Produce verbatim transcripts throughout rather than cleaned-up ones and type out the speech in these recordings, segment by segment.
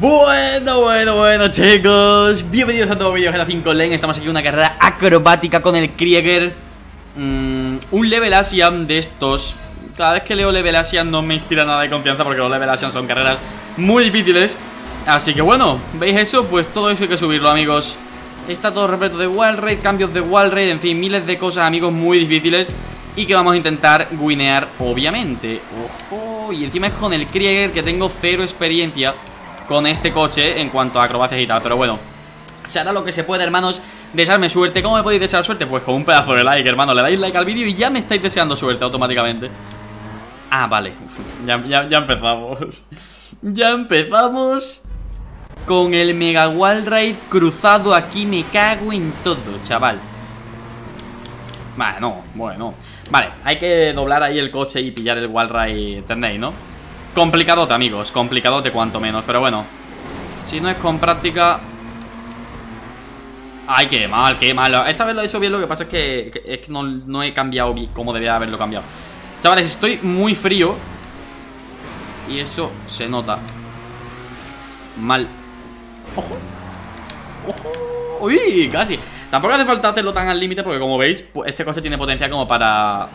Bueno, bueno, bueno, chicos, bienvenidos a todo vídeo de G T A cinco Lane. Estamos aquí en una carrera acrobática con el Krieger. mm, Un level Asian de estos. Cada vez que leo level Asian no me inspira nada de confianza, porque los level Asian son carreras muy difíciles. Así que bueno, ¿veis eso? Pues todo eso hay que subirlo, amigos. Está todo repleto de Wallride, cambios de Wallride, en fin, miles de cosas, amigos, muy difíciles. Y que vamos a intentar winear, obviamente. Ojo, y encima es con el Krieger, que tengo cero experiencia con este coche en cuanto a acrobacias y tal. Pero bueno, se hará lo que se pueda, hermanos. Desearme suerte. ¿Cómo me podéis desear suerte? Pues con un pedazo de like, hermano. Le dais like al vídeo y ya me estáis deseando suerte automáticamente. Ah, vale. Ya, ya, ya empezamos. Ya empezamos con el Mega Wallride cruzado aquí. Me cago en todo, chaval. Vale, no, bueno. Vale, hay que doblar ahí el coche y pillar el Wallride, ¿entendéis, no? Complicadote, amigos, complicadote cuanto menos. Pero bueno, si no es con práctica... Ay, qué mal, qué malo. Esta vez lo he hecho bien, lo que pasa es que, que, es que no, no he cambiado como debía haberlo cambiado. Chavales, estoy muy frío y eso se nota. Mal. Ojo. Ojo. Uy, casi. Tampoco hace falta hacerlo tan al límite, porque como veis, este coche tiene potencia como para...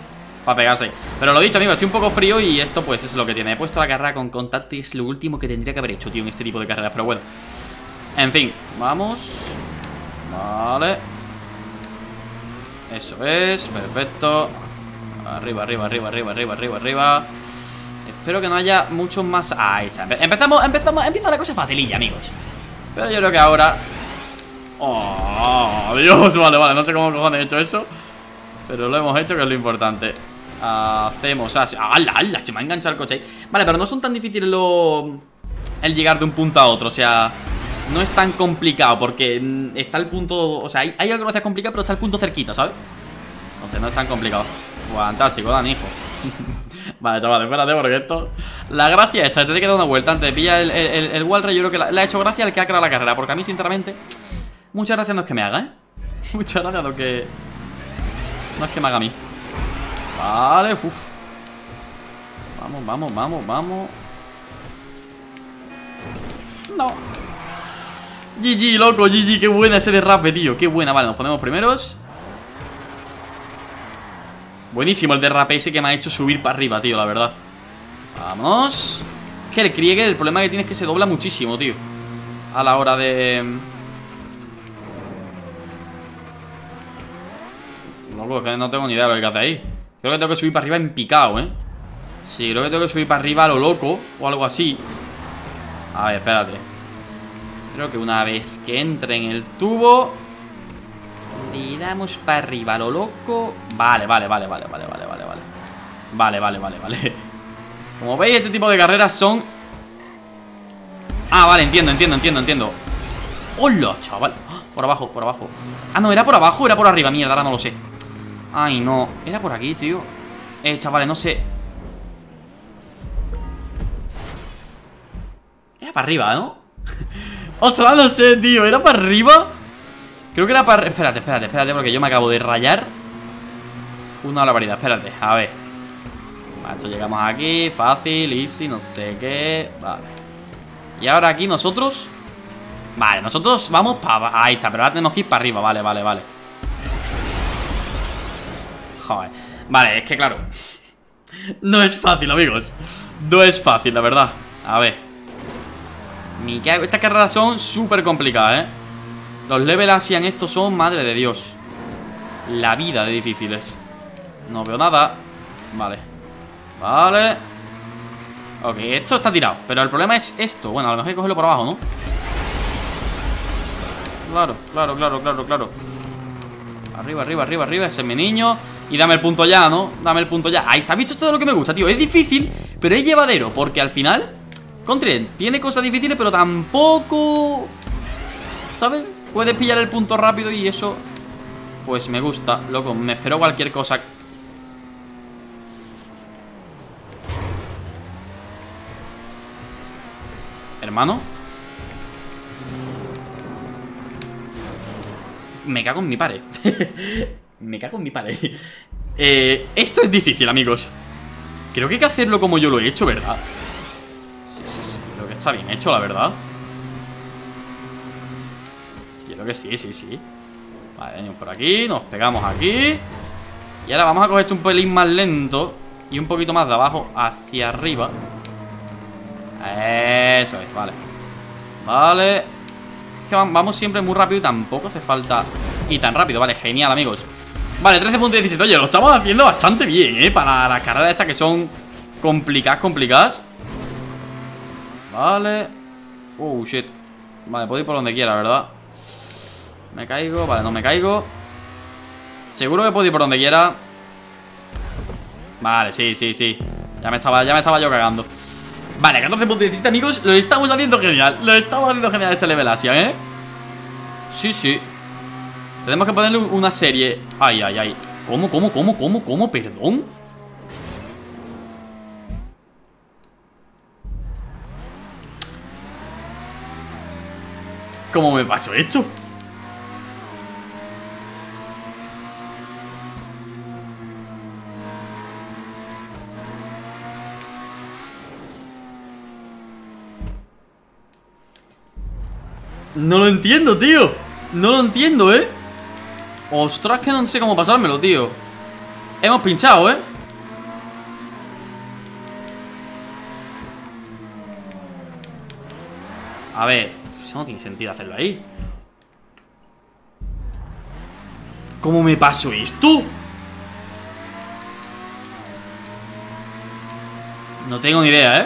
para pegarse. Pero lo dicho, amigos, estoy un poco frío y esto pues es lo que tiene. He puesto la carrera con contacto y es lo último que tendría que haber hecho, tío, en este tipo de carreras. Pero bueno, en fin, vamos. Vale. Eso es, perfecto. Arriba, arriba, arriba, arriba, arriba, arriba, arriba. Espero que no haya muchos más. Ahí está, empezamos, empezamos, empieza la cosa facililla, amigos. Pero yo creo que ahora... Oh, Dios, vale, vale, no sé cómo cojones he hecho eso, pero lo hemos hecho, que es lo importante. Hacemos así. ¡Hala, hala! Se me ha enganchado el coche ahí. Vale, pero no son tan difíciles lo... el llegar de un punto a otro. O sea, no es tan complicado, porque está el punto... O sea, hay, hay algo que no sea complicado, pero está el punto cerquita, ¿sabes? Entonces no es tan complicado. Fantástico, Dan, hijo. Vale, chaval, espérate, porque esto... La gracia esta, te he quedado una vuelta antes. Pilla el, el, el, el Wallride. Yo creo que la, la ha hecho gracia el que ha creado la carrera, porque a mí, sinceramente, muchas gracias no es que me haga, ¿eh? Muchas gracias lo que... no es que me haga a mí. Vale, uff. Vamos, vamos, vamos, vamos. No. G G, loco, G G, qué buena ese derrape, tío. Qué buena, vale, nos ponemos primeros. Buenísimo el derrape ese que me ha hecho subir para arriba, tío, la verdad. Vamos. Es que el Krieger, el problema que tiene es que se dobla muchísimo, tío, a la hora de... Loco, es que no tengo ni idea de lo que hace ahí. Creo que tengo que subir para arriba en picado, ¿eh? Sí, creo que tengo que subir para arriba a lo loco o algo así. A ver, espérate. Creo que una vez que entre en el tubo le damos para arriba a lo loco. Vale, vale, vale, vale, vale, vale, vale. Vale, vale, vale, vale. Como veis, este tipo de carreras son... Ah, vale, entiendo, entiendo, entiendo, entiendo. ¡Hola, chaval! Por abajo, por abajo. Ah, no, era por abajo o era por arriba. Mierda, ahora no lo sé. Ay, no, era por aquí, tío. Eh, chavales, no sé. Era para arriba, ¿no? Ostras, no sé, tío, ¿era para arriba? Creo que era para... Espérate, espérate, espérate, porque yo me acabo de rayar una barbaridad, espérate, a ver. Macho, llegamos aquí, fácil, easy, no sé qué. Vale. Y ahora aquí nosotros... Vale, nosotros vamos para... Ahí está, pero ahora tenemos que ir para arriba, vale, vale, vale. Joder. Vale, es que claro, no es fácil, amigos. No es fácil, la verdad. A ver, ni que... Estas carreras son súper complicadas, eh. Los level Asian estos son, madre de Dios, la vida de difíciles. No veo nada. Vale. Vale. Ok, esto está tirado, pero el problema es esto. Bueno, a lo mejor hay que cogerlo por abajo, ¿no? Claro, claro, claro, claro, claro. Arriba, arriba, arriba, arriba. Ese es mi niño. Y dame el punto ya, ¿no? Dame el punto ya. Ahí está, visto todo lo que me gusta, tío. Es difícil, pero es llevadero, porque al final, Contren, tiene cosas difíciles, pero tampoco, ¿sabes? Puedes pillar el punto rápido y eso, pues me gusta, loco. Me espero cualquier cosa. Hermano, me cago en mi padre. Me cago en mi padre. eh, Esto es difícil, amigos. Creo que hay que hacerlo como yo lo he hecho, ¿verdad? Sí, sí, sí. Creo que está bien hecho, la verdad. entiendo que sí, sí, sí. Vale, daño por aquí, nos pegamos aquí. Y ahora vamos a coger esto un pelín más lento y un poquito más de abajo hacia arriba. Eso es, vale. Vale. Es que vamos siempre muy rápido y tampoco hace falta ir tan rápido, vale, genial, amigos. Vale, trece punto diecisiete, oye, lo estamos haciendo bastante bien, eh, para las carreras estas que son complicadas, complicadas. Vale. Oh, shit. Vale, puedo ir por donde quiera, ¿verdad? Me caigo, vale, no me caigo. Seguro que puedo ir por donde quiera. Vale, sí, sí, sí. Ya me estaba, ya me estaba yo cagando. Vale, catorce punto diecisiete, amigos. Lo estamos haciendo genial. Lo estamos haciendo genial este level Asia, ¿eh? Sí, sí. Tenemos que ponerle una serie. Ay, ay, ay. ¿Cómo, cómo, cómo, cómo, cómo? Perdón. ¿Cómo me pasó esto? No lo entiendo, tío. No lo entiendo, eh. Ostras, que no sé cómo pasármelo, tío. Hemos pinchado, eh. A ver, eso no tiene sentido hacerlo ahí. ¿Cómo me pasó esto? No tengo ni idea, eh.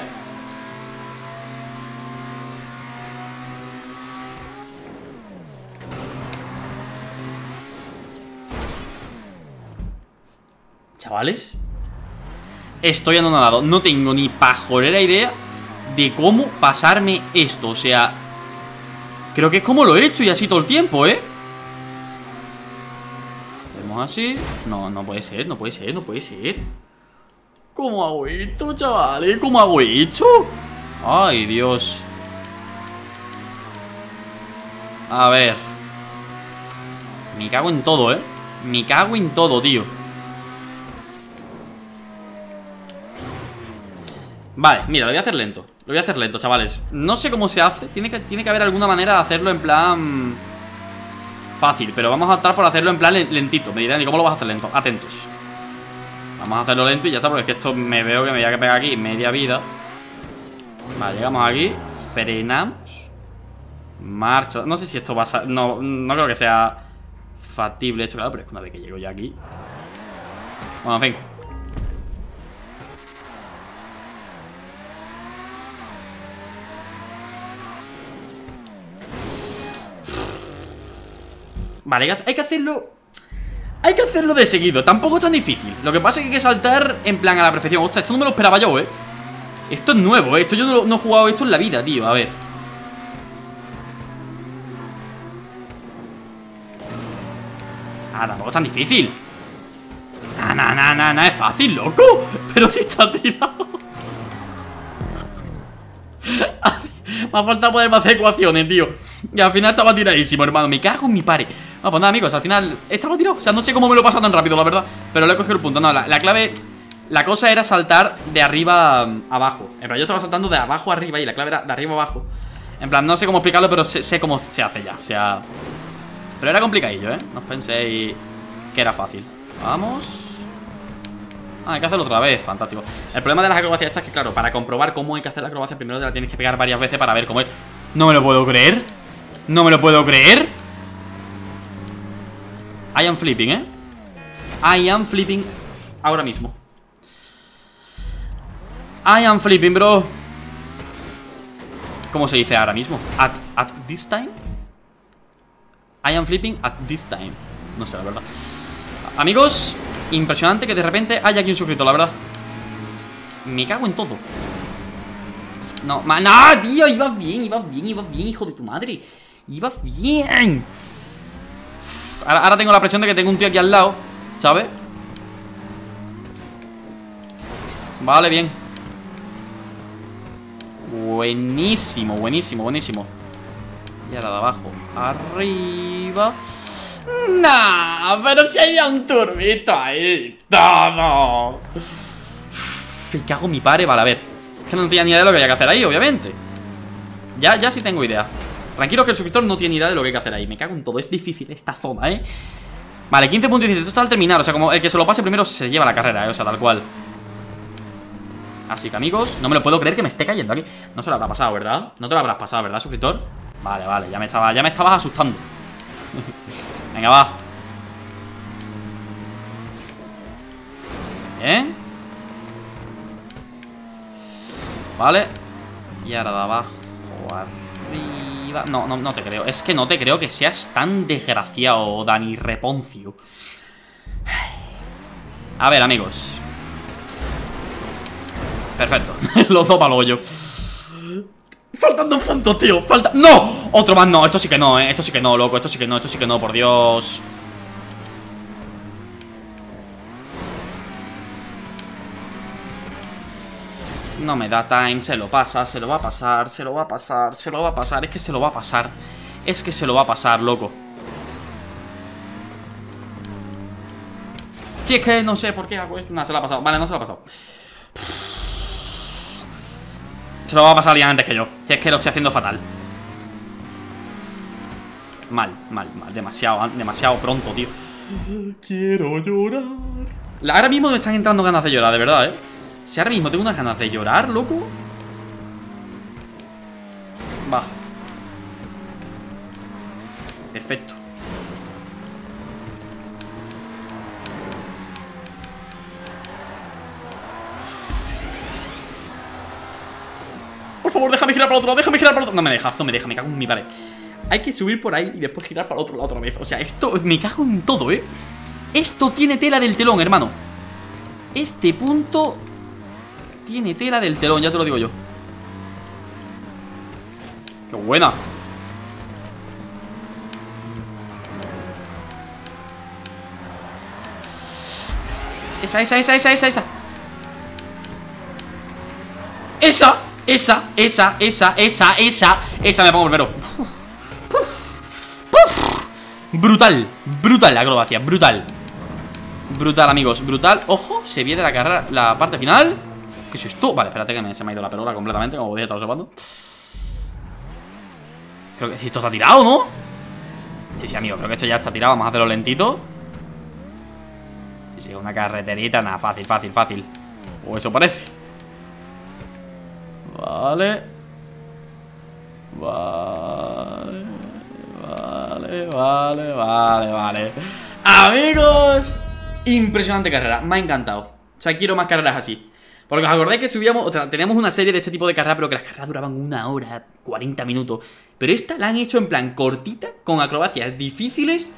Chavales, estoy anonadado. No tengo ni pajolera idea de cómo pasarme esto. O sea, creo que es como lo he hecho y así todo el tiempo, ¿eh? Hacemos así. No, no puede ser, no puede ser, no puede ser. ¿Cómo hago esto, chavales? ¿Cómo hago esto? Ay, Dios. A ver. Me cago en todo, ¿eh? Me cago en todo, tío. Vale, mira, lo voy a hacer lento. Lo voy a hacer lento, chavales. No sé cómo se hace. Tiene que, tiene que haber alguna manera de hacerlo en plan fácil, pero vamos a optar por hacerlo en plan lentito. Me dirán, ¿y cómo lo vas a hacer lento? Atentos. Vamos a hacerlo lento y ya está, porque es que esto me veo que me voy a pegar aquí media vida. Vale, llegamos aquí. Frenamos. Marcha. No sé si esto va a ser... No, no creo que sea factible esto, claro, pero es que una vez que llego ya aquí... Bueno, en fin. Vale, hay que hacerlo. Hay que hacerlo de seguido, tampoco es tan difícil. Lo que pasa es que hay que saltar en plan a la perfección. Ostras, esto no me lo esperaba yo, eh. Esto es nuevo, eh, esto yo no, no he jugado esto en la vida, tío, a ver. Ah, tampoco es tan difícil. Nah, nah, nah, nah, nah, es fácil, loco. Pero si está tirado. Me ha faltado poder hacer ecuaciones, tío. Y al final estaba tiradísimo, hermano. Me cago en mi pare. No, pues nada, amigos, al final estaba tirado. O sea, no sé cómo me lo he pasado tan rápido, la verdad. Pero le he cogido el punto. No, la, la clave... La cosa era saltar de arriba a abajo. En plan, yo estaba saltando de abajo a arriba y la clave era de arriba a abajo. En plan, no sé cómo explicarlo, pero sé, sé cómo se hace ya. O sea... Pero era complicadillo, ¿eh? No os penséis que era fácil. Vamos... Ah, hay que hacerlo otra vez, fantástico. El problema de las acrobacias estas es que, claro, para comprobar cómo hay que hacer la acrobacia, primero te la tienes que pegar varias veces para ver cómo es. No me lo puedo creer. No me lo puedo creer. I am flipping, ¿eh? I am flipping ahora mismo. I am flipping, bro. ¿Cómo se dice ahora mismo? At, at this time. I am flipping at this time. No sé, la verdad. Amigos... Impresionante que de repente haya aquí un suscriptor, la verdad. Me cago en todo. No, ma no, tío, ibas bien, ibas bien, ibas bien, hijo de tu madre. Ibas bien. Ahora, ahora tengo la presión de que tengo un tío aquí al lado, ¿sabes? Vale, bien. Buenísimo, buenísimo, buenísimo. Y ahora de abajo, arriba. Nah, pero si había un turbito ahí. ¡Todo! Me cago en mi padre, vale, a ver. Es que no tenía ni idea de lo que había que hacer ahí, obviamente. Ya, ya sí tengo idea. Tranquilo que el suscriptor no tiene idea de lo que hay que hacer ahí. Me cago en todo, es difícil esta zona, eh. Vale, quince punto dieciséis, esto está al terminar. O sea, como el que se lo pase primero se lleva la carrera, eh. O sea, tal cual. Así que, amigos, no me lo puedo creer que me esté cayendo aquí. No se lo habrá pasado, ¿verdad? No te lo habrás pasado, ¿verdad, suscriptor? Vale, vale, ya me estaba, ya me estabas asustando. Venga, va. Bien. Vale. Y ahora de abajo arriba. No, no, no te creo. Es que no te creo que seas tan desgraciado, Dani Reponcio. A ver, amigos. Perfecto. Lo dopa al hoyo. Faltan dos puntos, tío. Falta. ¡No! Otro más no. Esto sí que no, eh. Esto sí que no, loco. Esto sí que no. Esto sí que no, por Dios. No me da time. Se lo pasa. Se lo va a pasar. Se lo va a pasar. Se lo va a pasar. Es que se lo va a pasar. Es que se lo va a pasar, loco. Si es que no sé por qué hago esto. Nada, se lo ha pasado. Vale, no se lo ha pasado. Se lo va a pasar bien antes que yo. Si es que lo estoy haciendo fatal. Mal, mal, mal. Demasiado, demasiado pronto, tío. Quiero llorar. Ahora mismo me están entrando ganas de llorar, de verdad, eh. Si ahora mismo tengo unas ganas de llorar, loco. Va. Perfecto. Por favor, déjame girar para otro lado, déjame girar para otro. No me deja, no me deja, me cago en mi pared. Hay que subir por ahí y después girar para otro lado otra vez. O sea, esto, me cago en todo, eh. Esto tiene tela del telón, hermano. Este punto tiene tela del telón, ya te lo digo yo. ¡Qué buena! Esa, esa, esa, esa, esa, esa. Esa, esa, esa, esa, esa, esa. Esa me pongo primero. Puf, puf. Brutal, brutal la acrobacia, brutal. Brutal, amigos, brutal. Ojo, se viene la carrera, la parte final. ¿Qué es esto? Vale, espérate que me, se me ha ido la pelota completamente. Como podéis estar observando. Creo que si esto está tirado, ¿no? Sí, sí, amigo, creo que esto ya está tirado. Vamos a hacerlo lentito. Sí, sí, una carreterita, nada, fácil, fácil, fácil. O eso parece. Vale. Vale. Vale, vale, vale, vale. Amigos, impresionante carrera, me ha encantado. O sea, quiero más carreras así. Porque os acordáis que subíamos, o sea, teníamos una serie de este tipo de carreras, pero que las carreras duraban una hora, cuarenta minutos. Pero esta la han hecho en plan cortita, con acrobacias difíciles.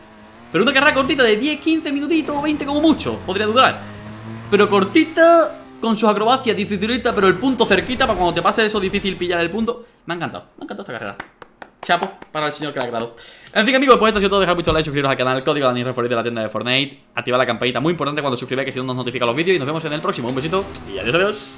Pero una carrera cortita de diez, quince minutitos, veinte como mucho, podría durar. Pero cortita, con sus acrobacias dificilitas, pero el punto cerquita, para cuando te pase eso difícil pillar el punto. Me ha encantado, me ha encantado esta carrera. Chapo para el señor que la ha creado. En fin, amigos, pues esto ha sido todo. Dejad mucho like, suscribiros al canal, código DaniRep de la tienda de Fortnite. Activad la campanita, muy importante cuando os suscribáis, que si no nos notifica los vídeos. Y nos vemos en el próximo. Un besito y adiós, adiós.